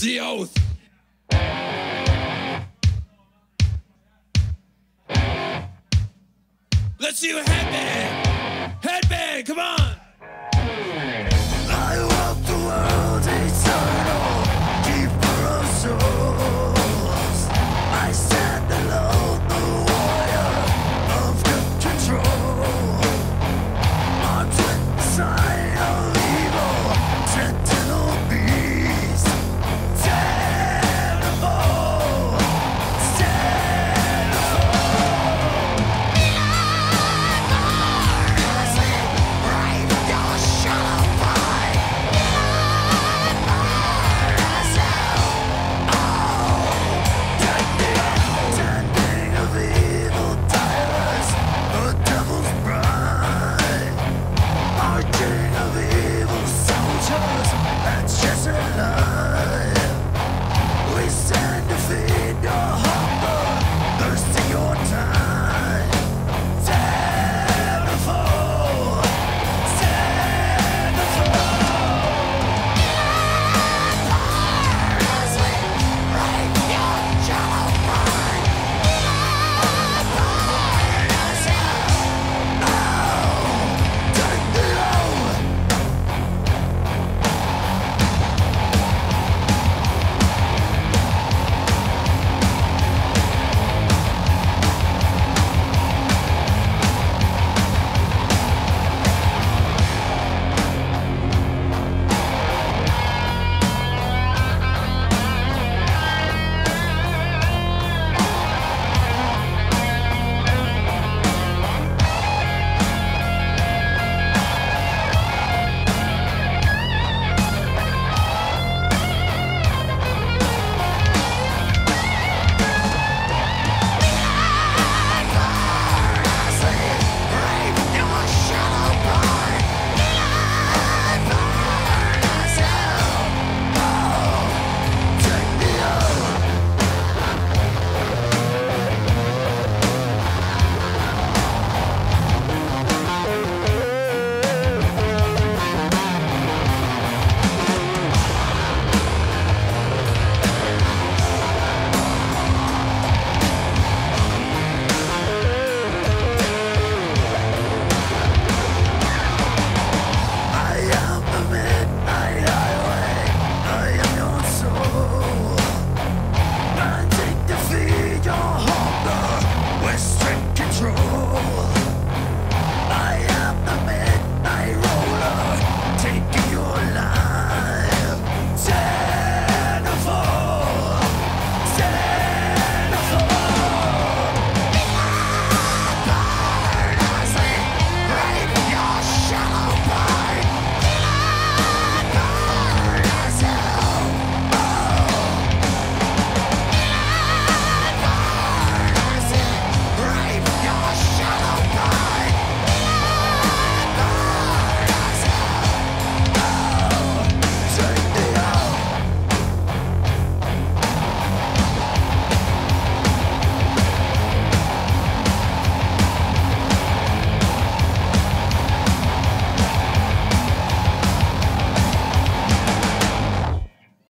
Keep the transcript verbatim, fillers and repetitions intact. The Oath. Let's do a headband. Headband, come on.